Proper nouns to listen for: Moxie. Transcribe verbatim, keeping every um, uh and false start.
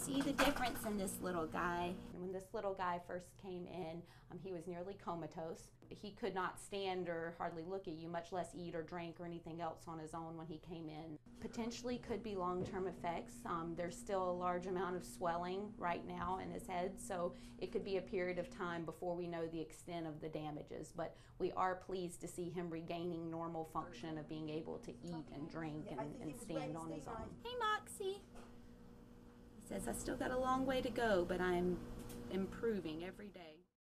see the difference in this little guy. And when this little guy first came in, um, he was nearly comatose. He could not stand or hardly look at you, much less eat or drink or anything else on his own when he came in. Potentially could be long-term effects. Um, there's still a large amount of swelling right now in his head, so it could be a period of time before we know the extent of the damages, but we are pleased to see him regaining normal function of being able to eat and drink and, and stand on his own. Hey, Moxie. He says, I still got a long way to go, but I'm improving every day.